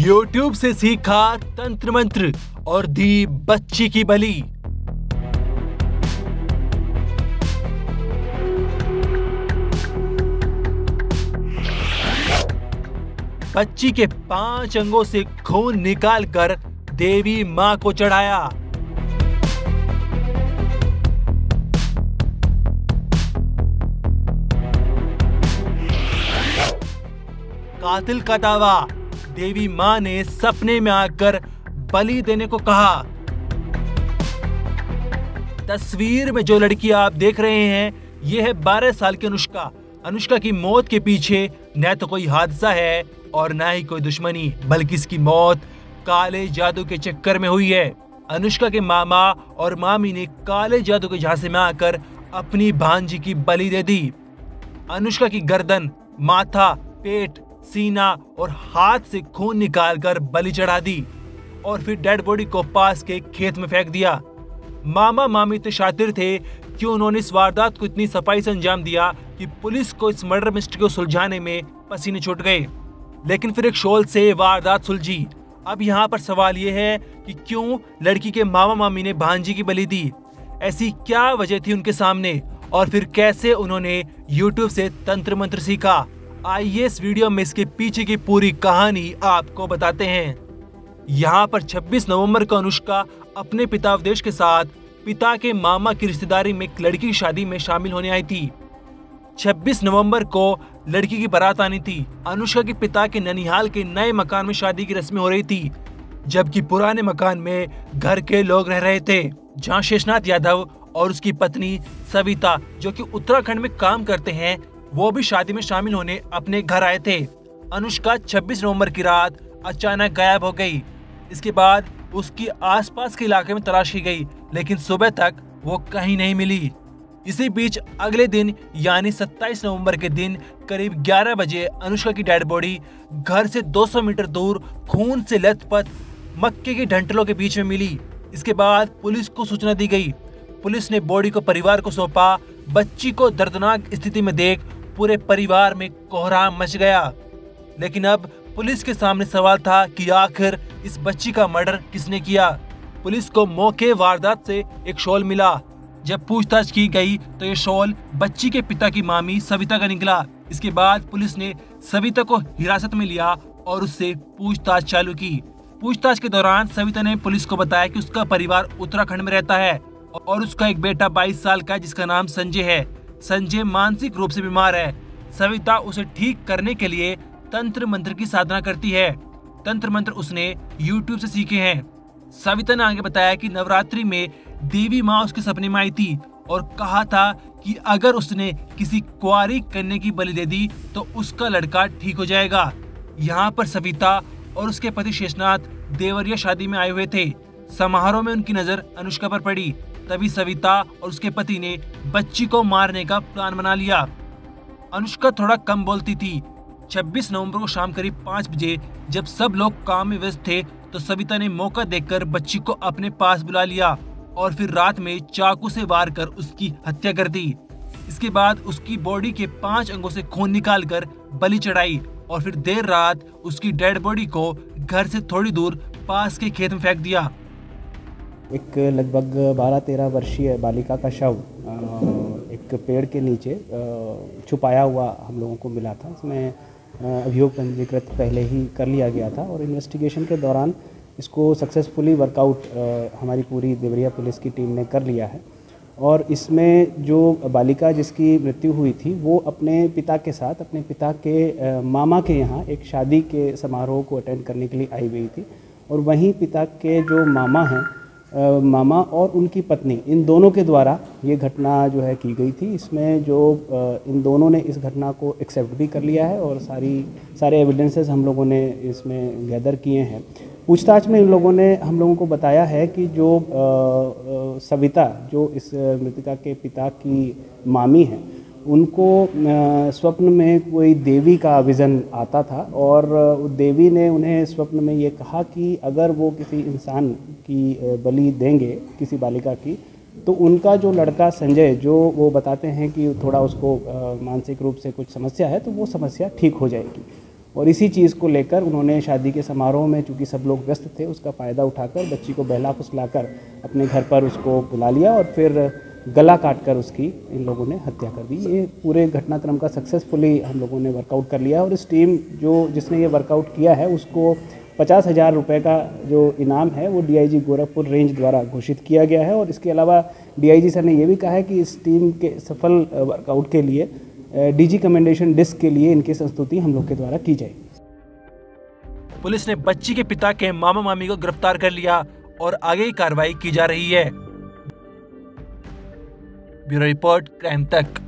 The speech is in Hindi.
YouTube से सीखा तंत्र मंत्र और दी बच्ची की बलि। बच्ची के 5 अंगों से खून निकालकर देवी मां को चढ़ाया। कातिल का दावा, देवी मां ने सपने में आकर बलि देने को कहा। तस्वीर में जो लड़की आप देख रहे हैं यह है 12 साल की अनुष्का। अनुष्का की मौत के पीछे न तो कोई हादसा है और ना ही कोई दुश्मनी, बल्कि इसकी मौत काले जादू के चक्कर में हुई है। अनुष्का के मामा और मामी ने काले जादू के झांसे में आकर अपनी भांजी की बलि दे दी। अनुष्का की गर्दन, माथा, पेट, सीना और हाथ से खून निकालकर बलि चढ़ा दी और फिर डेड बॉडी को पास के खेत में फेंक दिया। मामा मामी तो शातिर थे कि उन्होंने इस वारदात को इतनी सफाई से अंजाम दिया कि पुलिस को इस मर्डर मिस्ट्री को सुलझाने में पसीने छूट गए, लेकिन फिर एक शोल से वारदात सुलझी। अब यहाँ पर सवाल यह है कि क्यों लड़की के मामा मामी ने भांजी की बलि दी? ऐसी क्या वजह थी उनके सामने? और फिर कैसे उन्होंने YouTube से तंत्र मंत्र सीखा? आइए इस वीडियो में इसके पीछे की पूरी कहानी आपको बताते हैं। यहाँ पर 26 नवंबर को अनुष्का अपने पिता अवधेश के साथ पिता के मामा की रिश्तेदारी में एक लड़की की शादी में शामिल होने आई थी। 26 नवंबर को लड़की की बारात आनी थी। अनुष्का के पिता के ननिहाल के नए मकान में शादी की रस्में हो रही थी, जबकि पुराने मकान में घर के लोग रह रहे थे, जहां शेषनाथ यादव और उसकी पत्नी सविता, जो कि उत्तराखंड में काम करते हैं, वो भी शादी में शामिल होने अपने घर आए थे। अनुष्का 26 नवम्बर की रात अचानक गायब हो गई। इसके बाद उसकी आसपास के इलाके में तलाशी गई, लेकिन सुबह तक वो कहीं नहीं मिली। इसी बीच अगले दिन यानी 27 नवंबर के दिन करीब 11 बजे अनुष्का की डेड बॉडी घर से 200 मीटर दूर खून से लथपथ मक्के के ढंटलों के बीच में मिली। इसके बाद पुलिस को सूचना दी गई। पुलिस ने बॉडी को परिवार को सौंपा। बच्ची को दर्दनाक स्थिति में देख पूरे परिवार में कोहराम मच गया, लेकिन अब पुलिस के सामने सवाल था कि आखिर इस बच्ची का मर्डर किसने किया। पुलिस को मौके वारदात से एक शॉल मिला। जब पूछताछ की गई तो ये शॉल बच्ची के पिता की मामी सविता का निकला। इसके बाद पुलिस ने सविता को हिरासत में लिया और उससे पूछताछ चालू की। पूछताछ के दौरान सविता ने पुलिस को बताया कि उसका परिवार उत्तराखंड में रहता है और उसका एक बेटा 22 साल का जिसका नाम संजय है। संजय मानसिक रूप से बीमार है। सविता उसे ठीक करने के लिए तंत्र मंत्र की साधना करती है। तंत्र मंत्र उसने YouTube से सीखे हैं। सविता ने आगे बताया कि नवरात्रि में देवी माँ उसके सपने में आई थी और कहा था कि अगर उसने किसी कुंवारी कन्या की बलि दे दी तो उसका लड़का ठीक हो जाएगा। यहाँ पर सविता और उसके पति शेषनाथ देवरिया शादी में आए हुए थे। समारोह में उनकी नज़र अनुष्का पर पड़ी, तभी सविता और उसके पति ने बच्ची को मारने का प्लान बना लिया। अनुष्का थोड़ा कम बोलती थी। 26 नवंबर को शाम करीब 5 बजे जब सब लोग काम में व्यस्त थे तो सविता ने मौका देखकर बच्ची को अपने पास बुला लिया और फिर रात में चाकू से वार कर उसकी हत्या कर दी। इसके बाद उसकी बॉडी के 5 अंगों से खून निकालकर बलि चढ़ाई और फिर देर रात उसकी डेड बॉडी को घर से थोड़ी दूर पास के खेत में फेंक दिया। एक लगभग 12-13 वर्षीय बालिका का शव एक पेड़ के नीचे छुपाया हुआ हम लोगों को मिला था। इसमें अभियोग पंजीकृत पहले ही कर लिया गया था और इन्वेस्टिगेशन के दौरान इसको सक्सेसफुली वर्कआउट हमारी पूरी देवरिया पुलिस की टीम ने कर लिया है। और इसमें जो बालिका जिसकी मृत्यु हुई थी वो अपने पिता के साथ अपने पिता के मामा के यहाँ एक शादी के समारोह को अटेंड करने के लिए आई हुई थी और वहीं पिता के जो मामा हैं, मामा और उनकी पत्नी, इन दोनों के द्वारा ये घटना जो है की गई थी। इसमें जो इन दोनों ने इस घटना को एक्सेप्ट भी कर लिया है और सारे एविडेंसेस हम लोगों ने इसमें गैदर किए हैं। पूछताछ में इन लोगों ने हम लोगों को बताया है कि जो सविता जो इस मृतका के पिता की मामी है, उनको स्वप्न में कोई देवी का विज़न आता था और देवी ने उन्हें स्वप्न में ये कहा कि अगर वो किसी इंसान की बलि देंगे, किसी बालिका की, तो उनका जो लड़का संजय, जो वो बताते हैं कि थोड़ा उसको मानसिक रूप से कुछ समस्या है, तो वो समस्या ठीक हो जाएगी। और इसी चीज़ को लेकर उन्होंने शादी के समारोह में चूँकि सब लोग व्यस्त थे, उसका फ़ायदा उठाकर बच्ची को बहला फुसलाकर अपने घर पर उसको बुला लिया और फिर गला काटकर उसकी इन लोगों ने हत्या कर दी। ये पूरे घटनाक्रम का सक्सेसफुली हम लोगों ने वर्कआउट कर लिया और इस टीम जो जिसने ये वर्कआउट किया है उसको 50,000 रुपये का जो इनाम है वो डीआईजी गोरखपुर रेंज द्वारा घोषित किया गया है। और इसके अलावा डीआईजी सर ने ये भी कहा है कि इस टीम के सफल वर्कआउट के लिए डीजी कमेंडेशन डिस्क के लिए इनकी संस्तुति हम लोग के द्वारा की जाएगी। पुलिस ने बच्ची के पिता के मामा मामी को गिरफ्तार कर लिया और आगे की कार्रवाई की जा रही है। ब्यूरो रिपोर्ट, क्राइम तक।